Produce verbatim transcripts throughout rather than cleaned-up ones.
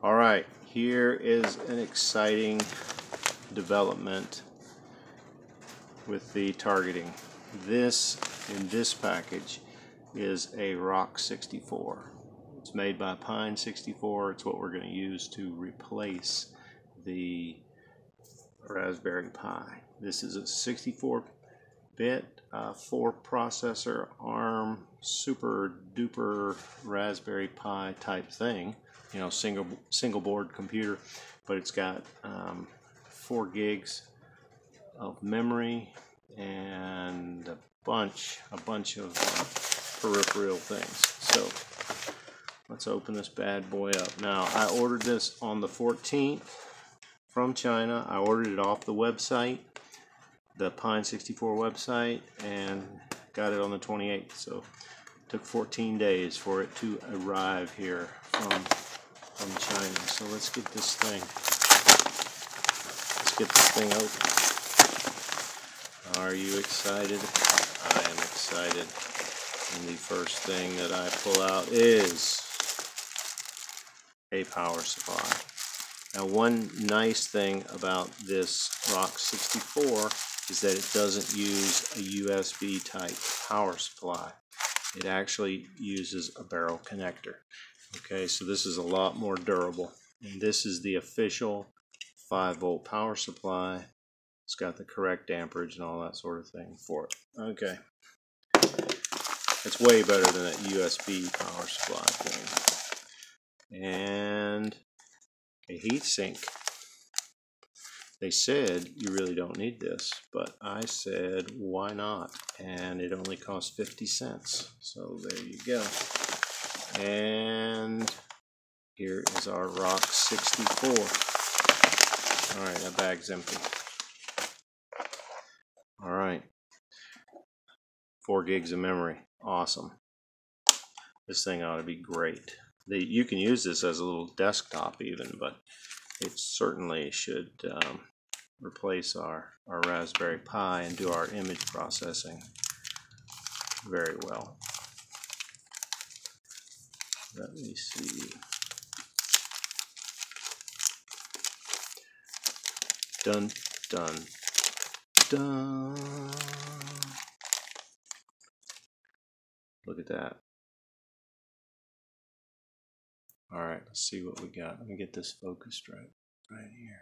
All right, here is an exciting development with the targeting. This, in this package, is a Rock sixty-four. It's made by Pine sixty-four. It's what we're going to use to replace the Raspberry Pi. This is a sixty-four bit uh, four processor ARM super duper Raspberry Pi type thing, you know, single single board computer, but it's got um, four gigs of memory and a bunch a bunch of uh, peripheral things. So let's open this bad boy up. Now, I ordered this on the fourteenth from China. I ordered it off the website, the Pine sixty-four website, and got it on the twenty-eighth, so it took fourteen days for it to arrive here from, from China. So let's get this thing let's get this thing open. Are you excited? I am excited. And the first thing that I pull out is a power supply. Now, one nice thing about this Rock sixty-four is that it doesn't use a U S B type power supply. It actually uses a barrel connector. Okay, so this is a lot more durable. And this is the official five volt power supply. It's got the correct amperage and all that sort of thing for it. Okay. It's way better than that U S B power supply thing. And a heatsink. They said you really don't need this, but I said why not, and it only costs fifty cents, so there you go. And here is our Rock sixty-four. Alright, that bag's empty. Alright, four gigs of memory, awesome. This thing ought to be great. The, you can use this as a little desktop even, but it certainly should um, replace our, our Raspberry Pi and do our image processing very well. Let me see. Dun, dun, dun. Look at that. All right, let's see what we got. Let me get this focused right, right here.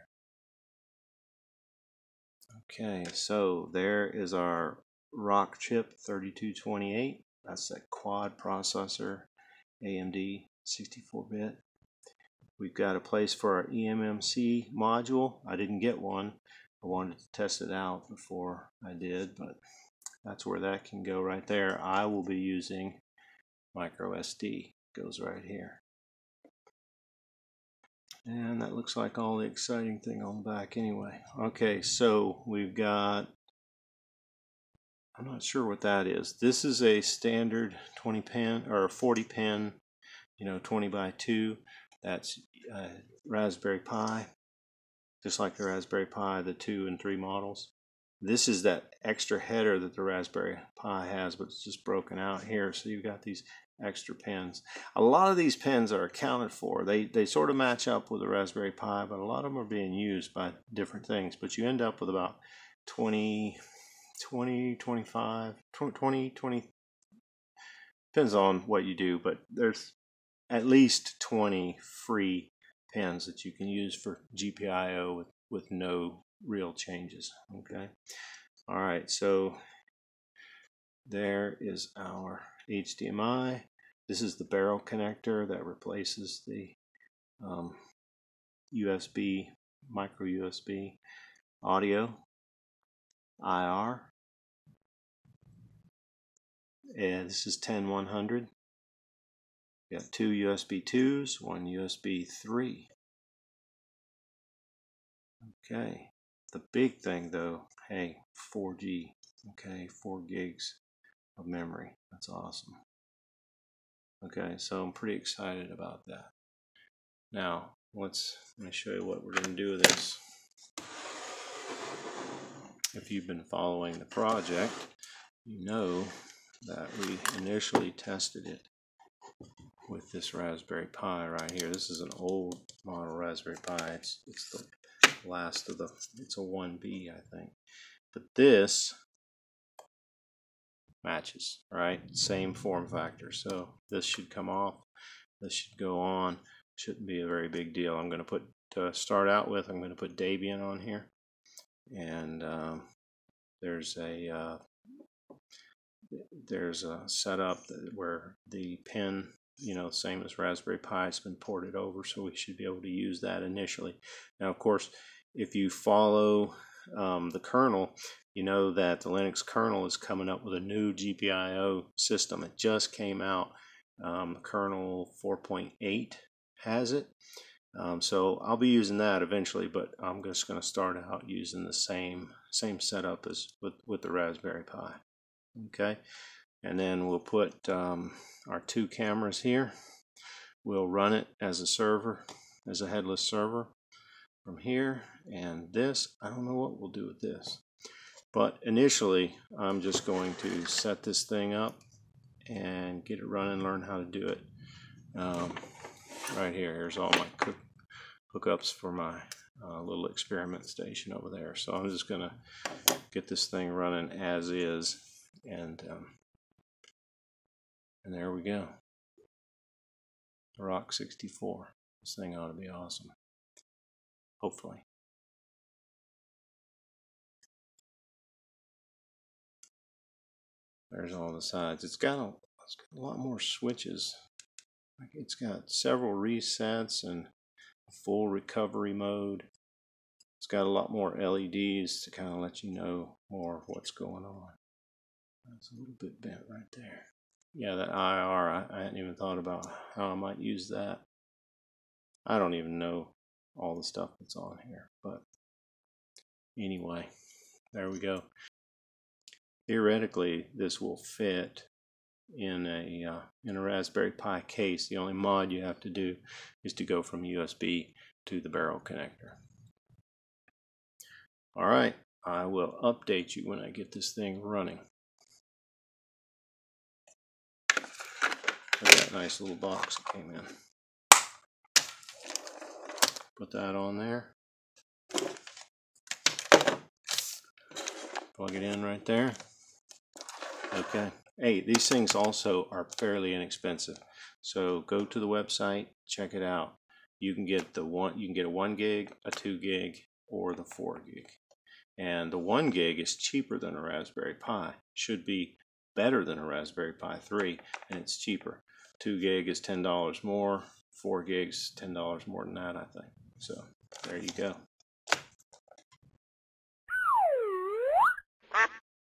Okay, so there is our RockChip thirty-two twenty-eight. That's a quad processor, A M D, sixty-four bit. We've got a place for our eMMC module. I didn't get one. I wanted to test it out before I did, but that's where that can go right there. I will be using microSD. Goes right here. And that looks like all the exciting thing on the back anyway. Okay, so we've got, I'm not sure what that is. This is a standard twenty pin or forty pin, you know, twenty by two. That's uh, Raspberry Pi. Just like the Raspberry Pi, the two and three models. This is that extra header that the Raspberry Pi has, but it's just broken out here. So you've got these extra pins. A lot of these pins are accounted for. They they sort of match up with the Raspberry Pi, but a lot of them are being used by different things. But you end up with about twenty, twenty, twenty-five, twenty, twenty, depends on what you do, but there's at least twenty free pins that you can use for G P I O with, with no real changes. Okay. All right, so there is our H D M I. This is the barrel connector that replaces the um, U S B, micro U S B, audio, I R. And this is ten one hundred. We got two U S B twos, one U S B three. Okay. The big thing though, hey, four G. Okay, four gigs of memory. That's awesome. Okay, so I'm pretty excited about that. Now, let's let me show you what we're going to do with this. If you've been following the project, you know that we initially tested it with this Raspberry Pi right here. This is an old model Raspberry Pi. It's, it's the last of the, it's a one B, I think. But this matches, right? Same form factor. So this should come off. This should go on. Shouldn't be a very big deal. I'm going to put, to start out with, I'm going to put Debian on here. And um, there's a uh, there's a setup that where the pin, you know, same as Raspberry Pi, it's been ported over, so we should be able to use that initially. Now, of course, if you follow um, the kernel, you know that the Linux kernel is coming up with a new G P I O system. It just came out. Um, kernel four point eight has it. Um, so I'll be using that eventually, but I'm just going to start out using the same same setup as with, with the Raspberry Pi. Okay, and then we'll put um, our two cameras here. We'll run it as a server, as a headless server from here. And this, I don't know what we'll do with this. But initially, I'm just going to set this thing up and get it running, learn how to do it. Um, right here, here's all my cook hookups for my uh, little experiment station over there. So I'm just going to get this thing running as is. And, um, and there we go. Rock sixty-four. This thing ought to be awesome. Hopefully. There's all the sides. It's got a, it's got a lot more switches. It's got several resets and full recovery mode. It's got a lot more L E Ds to kind of let you know more of what's going on. That's a little bit bent right there. Yeah, that I R, I, I hadn't even thought about how I might use that. I don't even know all the stuff that's on here. But anyway, there we go. Theoretically, this will fit in a uh, in a Raspberry Pi case. The only mod you have to do is to go from U S B to the barrel connector. All right, I will update you when I get this thing running. Look at that nice little box that came in. Put that on there. Plug it in right there. Okay. Hey, these things also are fairly inexpensive. So go to the website, check it out. You can get the one you can get a one gig, a two gig, or the four gig. And the one gig is cheaper than a Raspberry Pi. Should be better than a Raspberry Pi three, and it's cheaper. Two gig is ten dollars more, four gigs ten dollars more than that, I think. So there you go.